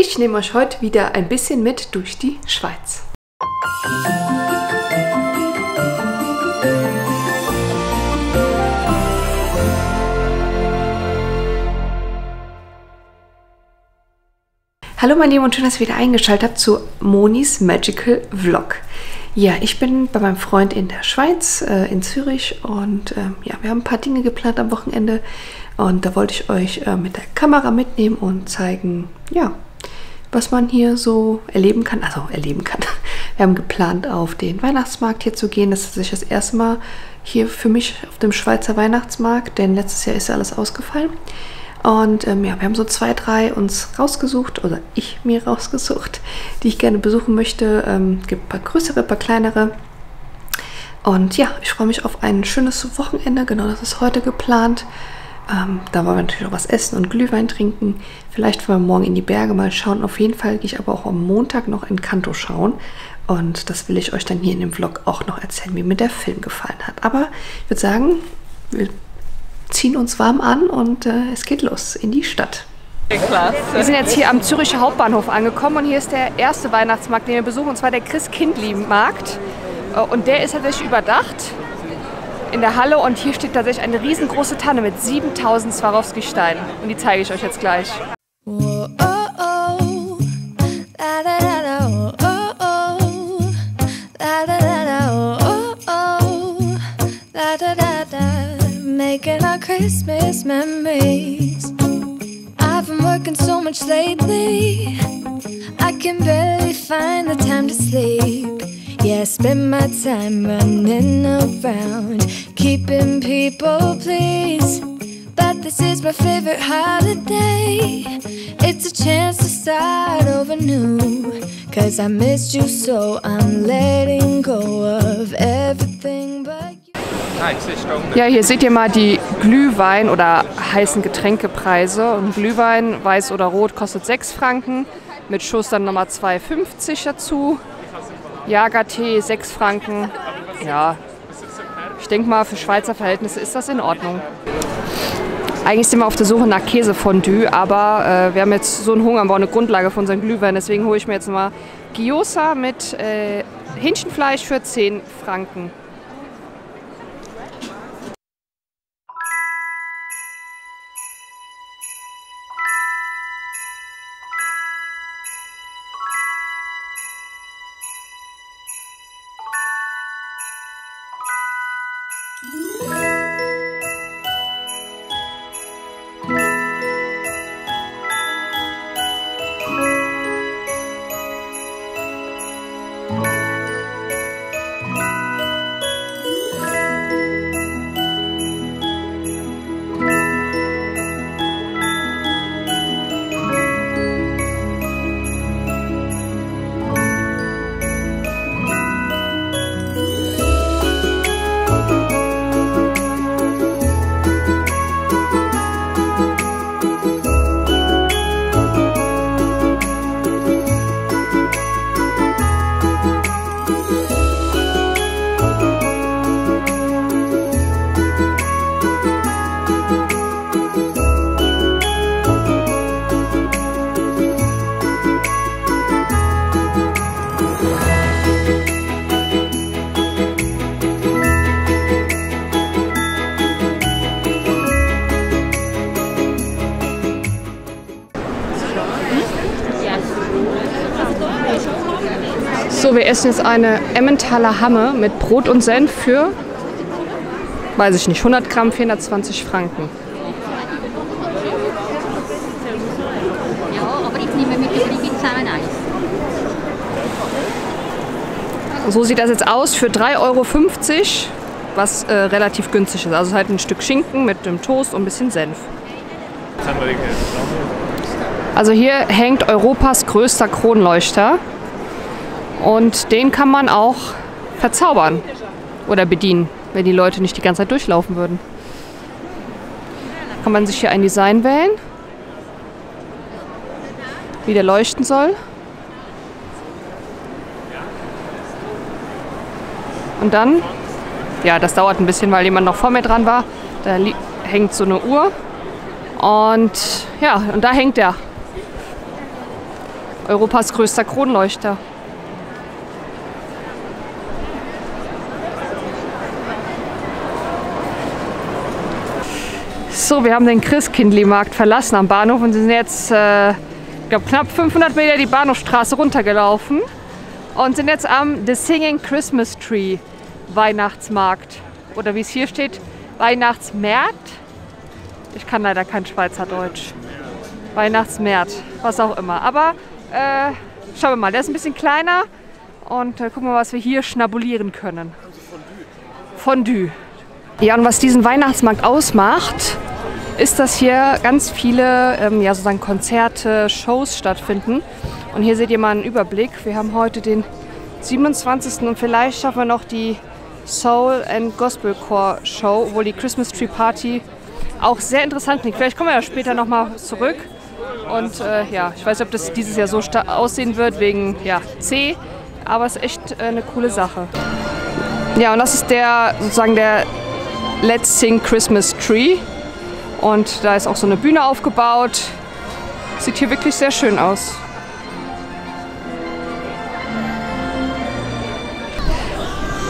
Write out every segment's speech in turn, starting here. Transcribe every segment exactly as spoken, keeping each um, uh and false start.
Ich nehme euch heute wieder ein bisschen mit durch die Schweiz. Hallo meine Lieben und schön, dass ihr wieder eingeschaltet habt zu Monis Magical Vlog. Ja, ich bin bei meinem Freund in der Schweiz, äh, in Zürich und äh, ja, wir haben ein paar Dinge geplant am Wochenende und da wollte ich euch äh, mit der Kamera mitnehmen und zeigen, ja, was man hier so erleben kann, also erleben kann. Wir haben geplant, auf den Weihnachtsmarkt hier zu gehen. Das ist tatsächlich das erste Mal hier für mich auf dem Schweizer Weihnachtsmarkt, denn letztes Jahr ist ja alles ausgefallen. Und ähm, ja, wir haben so zwei, drei uns rausgesucht, oder ich mir rausgesucht, die ich gerne besuchen möchte. Es ähm, gibt ein paar größere, ein paar kleinere. Und ja, ich freue mich auf ein schönes Wochenende. Genau, das ist heute geplant. Ähm, da wollen wir natürlich auch was essen und Glühwein trinken. Vielleicht wollen wir morgen in die Berge mal schauen. Auf jeden Fall gehe ich aber auch am Montag noch Encanto schauen. Und das will ich euch dann hier in dem Vlog auch noch erzählen, wie mir der Film gefallen hat. Aber ich würde sagen, wir ziehen uns warm an und äh, es geht los in die Stadt. Klasse. Wir sind jetzt hier am Züricher Hauptbahnhof angekommen und hier ist der erste Weihnachtsmarkt, den wir besuchen, und zwar der Christkindli Markt. Und der ist tatsächlich überdacht in der Halle und hier steht tatsächlich eine riesengroße Tanne mit siebentausend Swarovski-Steinen und die zeige ich euch jetzt gleich. Making our Christmas memories. I've been working so much lately, I can barely find the time to sleep. Yeah, I spend my time running around, keeping people pleased. But this is my favorite holiday. It's a chance to start over new. Cause I missed you so, I'm letting go of everything but you. Ja, hier seht ihr mal die Glühwein- oder heißen Getränkepreise. Und Glühwein, weiß oder rot, kostet sechs Franken. Mit Schuss dann nochmal zwei Euro fünfzig dazu. Jagertee sechs Franken. Ja, ich denke mal, für Schweizer Verhältnisse ist das in Ordnung. Eigentlich sind wir auf der Suche nach Käsefondue, aber äh, wir haben jetzt so einen Hunger, wir brauchen eine Grundlage für unseren Glühwein. Deswegen hole ich mir jetzt mal Gyoza mit äh, Hähnchenfleisch für zehn Franken. So, wir essen jetzt eine Emmentaler Hamme mit Brot und Senf für, weiß ich nicht, hundert Gramm, vierhundertzwanzig Franken. Ja, aber ich nehme mit Zahneis. So sieht das jetzt aus für drei Euro fünfzig, was äh, relativ günstig ist. Also halt ein Stück Schinken mit dem Toast und ein bisschen Senf. Also hier hängt Europas größter Kronleuchter und den kann man auch verzaubern oder bedienen, wenn die Leute nicht die ganze Zeit durchlaufen würden. Kann man sich hier ein Design wählen, wie der leuchten soll. Und dann, ja, das dauert ein bisschen, weil jemand noch vor mir dran war, da hängt so eine Uhr. Und ja, und da hängt der. Europas größter Kronleuchter. So, wir haben den Christkindli Markt verlassen am Bahnhof und sind jetzt äh, ich glaube, knapp fünfhundert Meter die Bahnhofstraße runtergelaufen und sind jetzt am The Singing Christmas Tree Weihnachtsmarkt. Oder wie es hier steht, Weihnachtsmärt. Ich kann leider kein Schweizerdeutsch. Weihnachtsmärt, was auch immer. Aber äh, schauen wir mal, der ist ein bisschen kleiner und äh, gucken wir mal, was wir hier schnabulieren können. Fondue. Ja, und was diesen Weihnachtsmarkt ausmacht, ist, dass hier ganz viele ähm, ja, sozusagen Konzerte, Shows stattfinden. Und hier seht ihr mal einen Überblick. Wir haben heute den siebenundzwanzigsten und vielleicht schaffen wir noch die Soul and Gospel Core Show, obwohl die Christmas Tree Party auch sehr interessant klingt. Vielleicht kommen wir ja später nochmal zurück. Und äh, ja, ich weiß nicht, ob das dieses Jahr so aussehen wird wegen ja, C, aber es ist echt äh, eine coole Sache. Ja, und das ist der sozusagen der Let's Sing Christmas Tree. Und da ist auch so eine Bühne aufgebaut. Sieht hier wirklich sehr schön aus.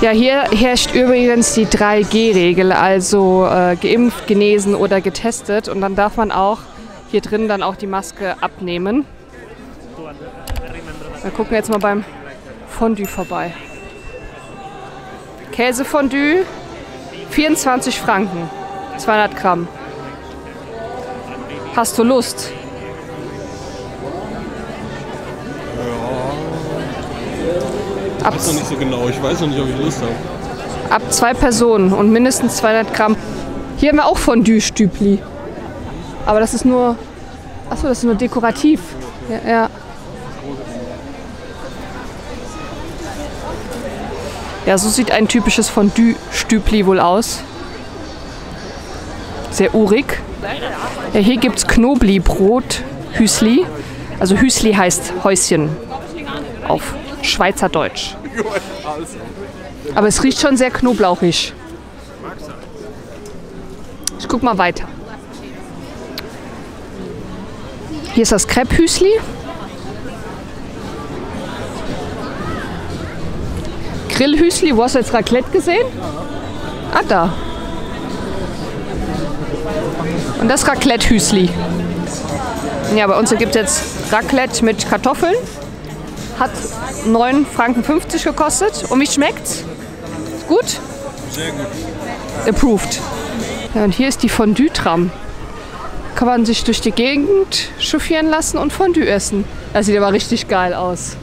Ja, hier herrscht übrigens die drei G Regel, also äh, geimpft, genesen oder getestet. Und dann darf man auch hier drin dann auch die Maske abnehmen. Wir gucken jetzt mal beim Fondue vorbei. Käsefondue, vierundzwanzig Franken, zweihundert Gramm. Hast du Lust? Ja. Ich weiß noch nicht so genau. Ich weiß noch nicht, ob ich Lust habe. Ab zwei Personen und mindestens zweihundert Gramm. Hier haben wir auch Fondue-Stübli. Aber das ist nur. Achso, das ist nur dekorativ. Ja, ja. Ja, so sieht ein typisches Fondue-Stübli wohl aus. Sehr urig. Ja, hier gibt es Knobli-Brot, Hüsli. Also Hüsli heißt Häuschen auf Schweizerdeutsch. Aber es riecht schon sehr knoblauchig. Ich guck mal weiter. Hier ist das Crepe-Hüsli. Grillhüsli, wo hast du jetzt Raclette gesehen? Ah, da. Und das Raclette-Hüsli. Ja, bei uns gibt es jetzt Raclette mit Kartoffeln. Hat neun Franken fünfzig gekostet. Und wie schmeckt's? Gut? Sehr gut. Approved. Ja, und hier ist die Fondue-Tram. Kann man sich durch die Gegend chauffieren lassen und Fondue essen. Das sieht aber richtig geil aus.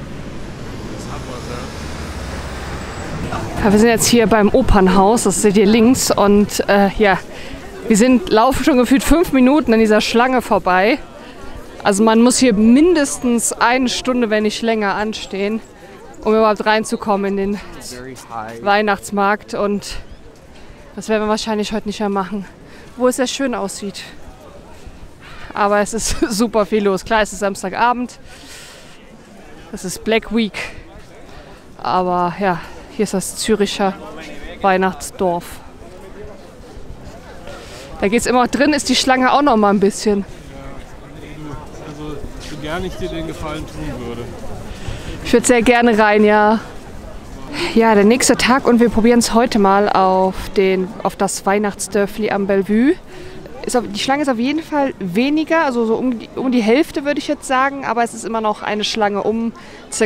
Ja, wir sind jetzt hier beim Opernhaus, das seht ihr links. Und äh, ja, wir sind, laufen schon gefühlt fünf Minuten an dieser Schlange vorbei. Also man muss hier mindestens eine Stunde, wenn nicht länger, anstehen, um überhaupt reinzukommen in den Weihnachtsmarkt. Und das werden wir wahrscheinlich heute nicht mehr machen, wo es sehr schön aussieht. Aber es ist super viel los. Klar, es ist Samstagabend, es ist Black Week. Aber ja, hier ist das Züricher Weihnachtsdorf. Da geht es immer drin, ist die Schlange auch noch mal ein bisschen. Ja, also ich würde gerne dir den Gefallen tun würde. Ich würde sehr gerne rein, ja. Ja, der nächste Tag und wir probieren es heute mal auf, den, auf das Weihnachtsdörfli am Bellevue. Ist auf, die Schlange ist auf jeden Fall weniger, also so um die, um die Hälfte würde ich jetzt sagen, aber es ist immer noch eine Schlange um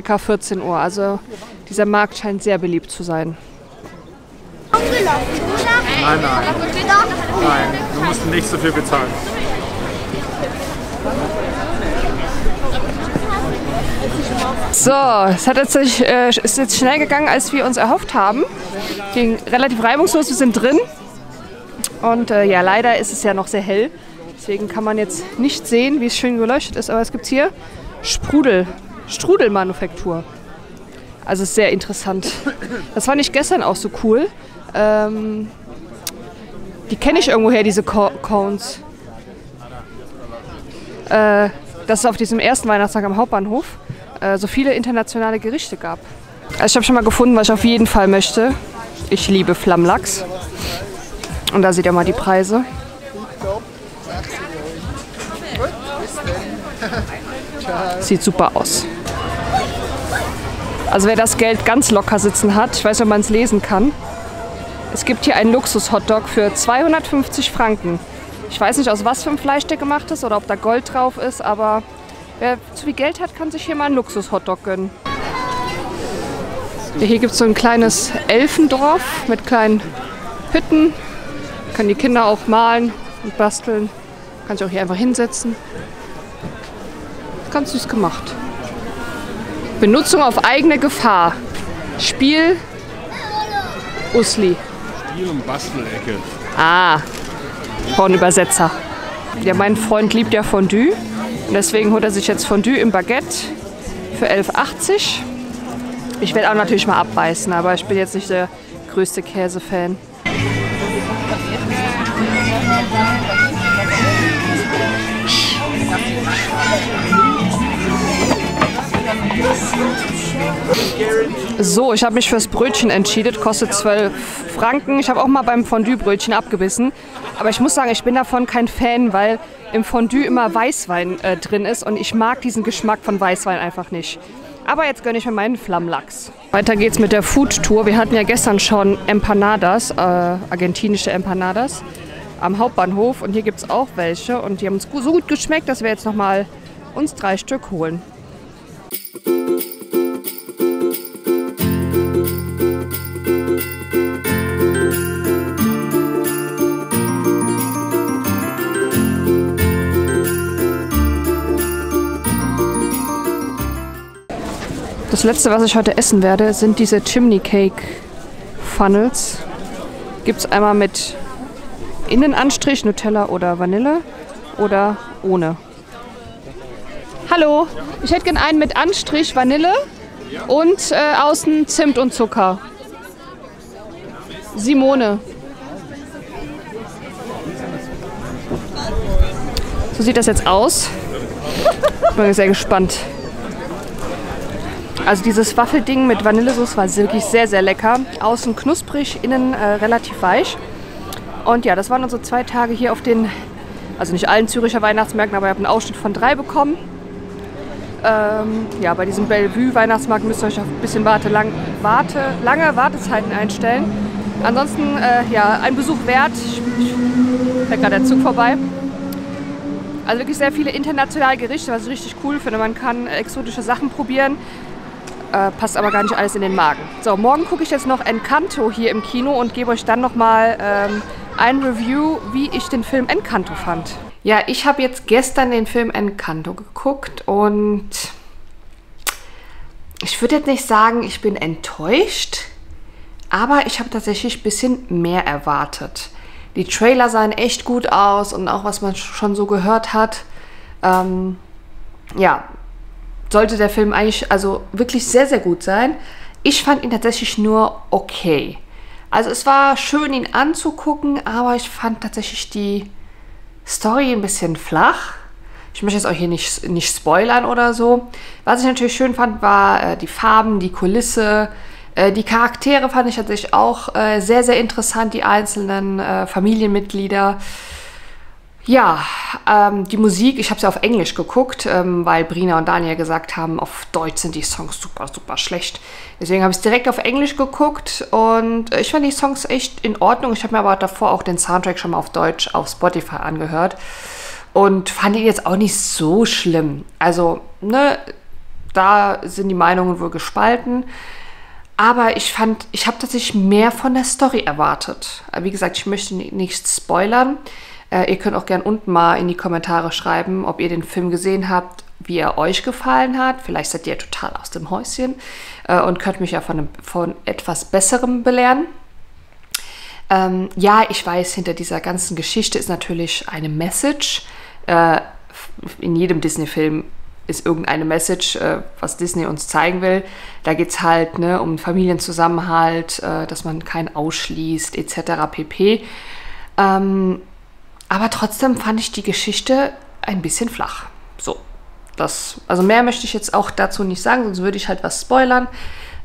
ca. vierzehn Uhr. Also dieser Markt scheint sehr beliebt zu sein. Nein, nein. Nein, du musst nicht so viel bezahlen. So, es hat jetzt, äh, ist jetzt schnell gegangen, als wir uns erhofft haben. Ging relativ reibungslos, wir sind drin. Und äh, ja, leider ist es ja noch sehr hell. Deswegen kann man jetzt nicht sehen, wie es schön beleuchtet ist. Aber es gibt hier Sprudel, Strudelmanufaktur. Also ist sehr interessant. Das fand ich gestern auch so cool. Ähm, die kenne ich irgendwoher, diese Co Cones. Äh, dass es auf diesem ersten Weihnachtstag am Hauptbahnhof äh, so viele internationale Gerichte gab. Also ich habe schon mal gefunden, was ich auf jeden Fall möchte. Ich liebe Flammlachs. Und da seht ihr mal die Preise. Sieht super aus. Also wer das Geld ganz locker sitzen hat, ich weiß nicht, ob man es lesen kann. Es gibt hier einen Luxus-Hotdog für zweihundertfünfzig Franken. Ich weiß nicht, aus was für einem Fleisch der gemacht ist oder ob da Gold drauf ist, aber wer zu viel Geld hat, kann sich hier mal einen Luxus-Hotdog gönnen. Hier gibt es so ein kleines Elfendorf mit kleinen Hütten. Da können die Kinder auch malen und basteln. Da kann sich auch hier einfach hinsetzen. Ganz süß gemacht. Benutzung auf eigene Gefahr. Spiel Usli. Spiel- und Bastelecke. Ah, brauchen Übersetzer. Ja, mein Freund liebt ja Fondue. Und deswegen holt er sich jetzt Fondue im Baguette für elf Euro achtzig. Ich werde auch natürlich mal abbeißen, aber ich bin jetzt nicht der größte Käsefan. So, ich habe mich fürs Brötchen entschieden. Kostet zwölf Franken. Ich habe auch mal beim Fondue-Brötchen abgebissen. Aber ich muss sagen, ich bin davon kein Fan, weil im Fondue immer Weißwein äh, drin ist. Und ich mag diesen Geschmack von Weißwein einfach nicht. Aber jetzt gönne ich mir meinen Flammlachs. Weiter geht's mit der Food-Tour. Wir hatten ja gestern schon Empanadas, äh, argentinische Empanadas, am Hauptbahnhof. Und hier gibt es auch welche. Und die haben uns so gut geschmeckt, dass wir jetzt nochmal uns drei Stück holen. Das letzte, was ich heute essen werde, sind diese Chimney Cake Funnels. Gibt es einmal mit Innenanstrich, Nutella oder Vanille oder ohne. Hallo, ich hätte gerne einen mit Anstrich, Vanille und äh, außen Zimt und Zucker. Simone. So sieht das jetzt aus. Ich bin sehr gespannt. Also dieses Waffelding mit Vanillesauce war wirklich sehr, sehr lecker. Außen knusprig, innen äh, relativ weich. Und ja, das waren unsere zwei Tage hier auf den, also nicht allen Züricher Weihnachtsmärkten, aber ich habe einen Ausschnitt von drei bekommen. Ähm, ja, bei diesem Bellevue-Weihnachtsmarkt müsst ihr euch auf ein bisschen warte, lang, warte, lange Wartezeiten einstellen. Ansonsten, äh, ja, ein Besuch wert. Da fährt gerade der Zug vorbei. Also wirklich sehr viele internationale Gerichte, was ich richtig cool finde. Man kann exotische Sachen probieren. Äh, passt aber gar nicht alles in den Magen. So, morgen gucke ich jetzt noch Encanto hier im Kino und gebe euch dann nochmal ähm, ein Review, wie ich den Film Encanto fand. Ja, ich habe jetzt gestern den Film Encanto geguckt und ich würde jetzt nicht sagen, ich bin enttäuscht, aber ich habe tatsächlich ein bisschen mehr erwartet. Die Trailer sahen echt gut aus und auch was man schon so gehört hat. Ähm, ja, sollte der Film eigentlich also wirklich sehr, sehr gut sein. Ich fand ihn tatsächlich nur okay. Also es war schön, ihn anzugucken, aber ich fand tatsächlich die Story ein bisschen flach. Ich möchte jetzt auch hier nicht, nicht spoilern oder so. Was ich natürlich schön fand, war äh, die Farben, die Kulisse. Äh, die Charaktere fand ich tatsächlich auch äh, sehr, sehr interessant, die einzelnen äh, Familienmitglieder. Ja, ähm, die Musik, ich habe sie auf Englisch geguckt, ähm, weil Brina und Daniel gesagt haben, auf Deutsch sind die Songs super, super schlecht. Deswegen habe ich es direkt auf Englisch geguckt und ich fand die Songs echt in Ordnung. Ich habe mir aber davor auch den Soundtrack schon mal auf Deutsch auf Spotify angehört und fand ihn jetzt auch nicht so schlimm. Also, ne, da sind die Meinungen wohl gespalten. Aber ich fand, ich habe tatsächlich mehr von der Story erwartet. Wie gesagt, ich möchte nicht spoilern. Äh, ihr könnt auch gern unten mal in die Kommentare schreiben, ob ihr den Film gesehen habt, wie er euch gefallen hat. Vielleicht seid ihr total aus dem Häuschen äh, und könnt mich ja von, einem, von etwas Besserem belehren. Ähm, ja, ich weiß, hinter dieser ganzen Geschichte ist natürlich eine Message. Äh, in jedem Disney-Film ist irgendeine Message, äh, was Disney uns zeigen will. Da geht es halt ne, um Familienzusammenhalt, äh, dass man keinen ausschließt, et cetera pp. Ähm, Aber trotzdem fand ich die Geschichte ein bisschen flach. So, das, also mehr möchte ich jetzt auch dazu nicht sagen, sonst würde ich halt was spoilern.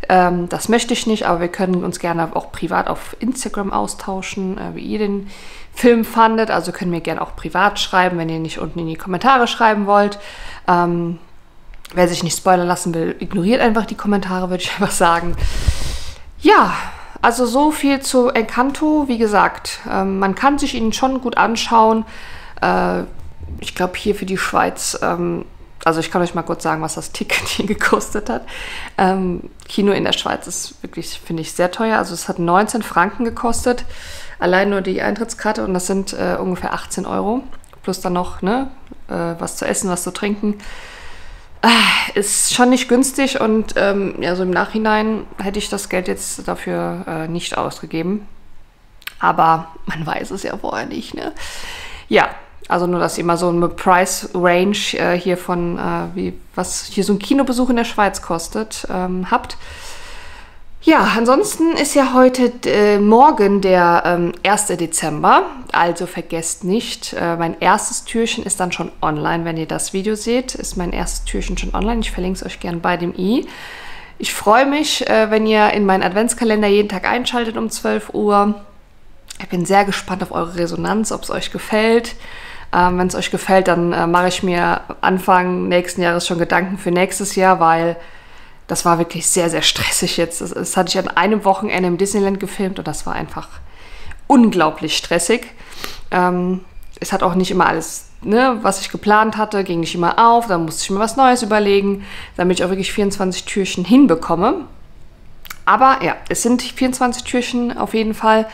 Ähm, das möchte ich nicht, aber wir können uns gerne auch privat auf Instagram austauschen, äh, wie ihr den Film fandet. Also könnt ihr mir gerne auch privat schreiben, wenn ihr nicht unten in die Kommentare schreiben wollt. Ähm, Wer sich nicht spoilern lassen will, ignoriert einfach die Kommentare, würde ich einfach sagen. Ja, also so viel zu Encanto. Wie gesagt, ähm, man kann sich ihn schon gut anschauen. Äh, ich glaube, hier für die Schweiz, ähm, also ich kann euch mal kurz sagen, was das Ticket hier gekostet hat. Ähm, Kino in der Schweiz ist wirklich, finde ich, sehr teuer. Also es hat neunzehn Franken gekostet, allein nur die Eintrittskarte. Und das sind äh, ungefähr achtzehn Euro. Plus dann noch ne, äh, was zu essen, was zu trinken. Ist schon nicht günstig und ähm, ja, so im Nachhinein hätte ich das Geld jetzt dafür äh, nicht ausgegeben. Aber man weiß es ja vorher nicht, ne? Ja, also nur, dass ihr mal so eine Price-Range äh, hier von, äh, wie, was hier so ein Kinobesuch in der Schweiz kostet, ähm, habt. Ja, ansonsten ist ja heute, äh, morgen der ähm, erste Dezember, also vergesst nicht, äh, mein erstes Türchen ist dann schon online, wenn ihr das Video seht, ist mein erstes Türchen schon online, ich verlinke es euch gern bei dem i. Ich freue mich, äh, wenn ihr in meinen Adventskalender jeden Tag einschaltet um zwölf Uhr. Ich bin sehr gespannt auf eure Resonanz, ob es euch gefällt. Ähm, wenn es euch gefällt, dann äh, mache ich mir Anfang nächsten Jahres schon Gedanken für nächstes Jahr, weil... Das war wirklich sehr, sehr stressig jetzt. Das, das hatte ich an einem Wochenende im Disneyland gefilmt und das war einfach unglaublich stressig. Ähm, es hat auch nicht immer alles, ne, was ich geplant hatte, ging nicht immer auf. Dann musste ich mir was Neues überlegen, damit ich auch wirklich vierundzwanzig Türchen hinbekomme. Aber ja, es sind vierundzwanzig Türchen auf jeden Fall.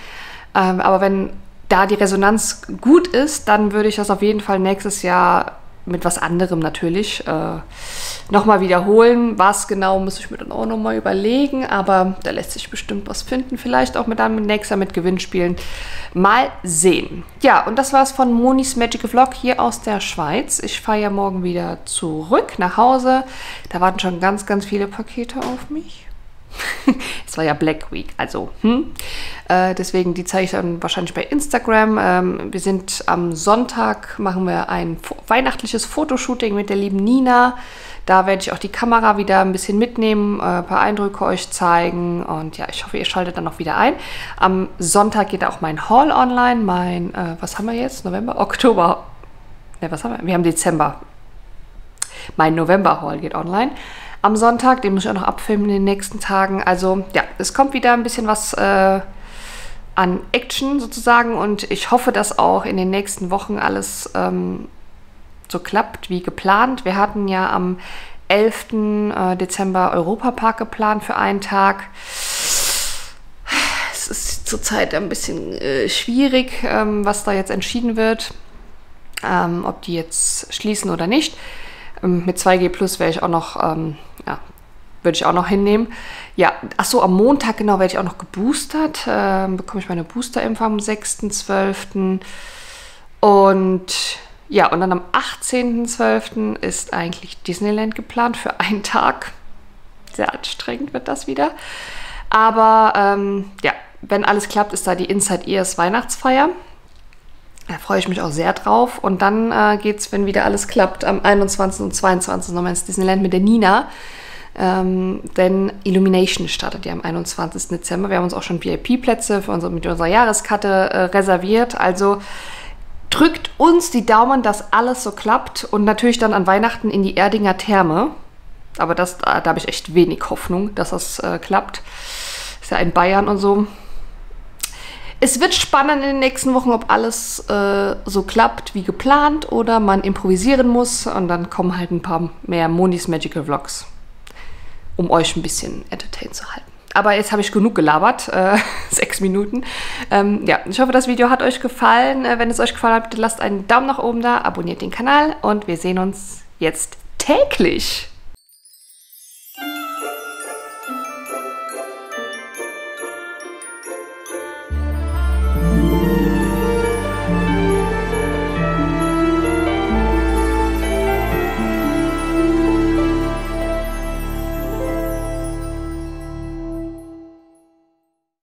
Ähm, aber wenn da die Resonanz gut ist, dann würde ich das auf jeden Fall nächstes Jahr mit was anderem natürlich äh, nochmal wiederholen. Was genau, muss ich mir dann auch nochmal überlegen, aber da lässt sich bestimmt was finden. Vielleicht auch mit einem nächster mit Gewinnspielen. Mal sehen. Ja, und das war's von Monis Magical Vlog hier aus der Schweiz. Ich fahre ja morgen wieder zurück nach Hause. Da warten schon ganz, ganz viele Pakete auf mich. Es war ja Black Week, also hm? äh, deswegen, die zeige ich dann wahrscheinlich bei Instagram. Ähm, wir sind am Sonntag, machen wir ein weihnachtliches Fotoshooting mit der lieben Nina. Da werde ich auch die Kamera wieder ein bisschen mitnehmen, äh, ein paar Eindrücke euch zeigen und ja, ich hoffe, ihr schaltet dann auch wieder ein. Am Sonntag geht auch mein Haul online, mein, äh, was haben wir jetzt, November, Oktober, ne, was haben wir, wir haben Dezember. Mein November-Haul geht online. Am Sonntag, den muss ich auch noch abfilmen in den nächsten Tagen. Also ja, es kommt wieder ein bisschen was äh, an Action sozusagen und ich hoffe, dass auch in den nächsten Wochen alles ähm, so klappt wie geplant. Wir hatten ja am elften Dezember Europapark geplant für einen Tag. Es ist zurzeit ein bisschen äh, schwierig, ähm, was da jetzt entschieden wird, ähm, ob die jetzt schließen oder nicht. Mit zwei G Plus wäre ich auch noch, ähm, ja, würde ich auch noch hinnehmen. Ja, achso, am Montag genau werde ich auch noch geboostert. Ähm, bekomme ich meine Boosterimpfung am sechsten zwölften Und ja, und dann am achtzehnten zwölften ist eigentlich Disneyland geplant für einen Tag. Sehr anstrengend wird das wieder. Aber ähm, ja, wenn alles klappt, ist da die Inside Ears Weihnachtsfeier. Da freue ich mich auch sehr drauf. Und dann äh, geht es, wenn wieder alles klappt, am einundzwanzigsten und zweiundzwanzigsten nochmal ins Disneyland mit der Nina. Ähm, denn Illumination startet ja am einundzwanzigsten Dezember. Wir haben uns auch schon V I P-Plätze für unsere, mit unserer Jahreskarte äh, reserviert. Also drückt uns die Daumen, dass alles so klappt. Und natürlich dann an Weihnachten in die Erdinger Therme. Aber das, da, da habe ich echt wenig Hoffnung, dass das äh, klappt. Ist ja in Bayern und so. Es wird spannend in den nächsten Wochen, ob alles äh, so klappt wie geplant oder man improvisieren muss. Und dann kommen halt ein paar mehr Monis Magical Vlogs, um euch ein bisschen entertained zu halten. Aber jetzt habe ich genug gelabert, äh, sechs Minuten. Ähm, ja, ich hoffe, das Video hat euch gefallen. Äh, wenn es euch gefallen hat, bitte lasst einen Daumen nach oben da, abonniert den Kanal und wir sehen uns jetzt täglich.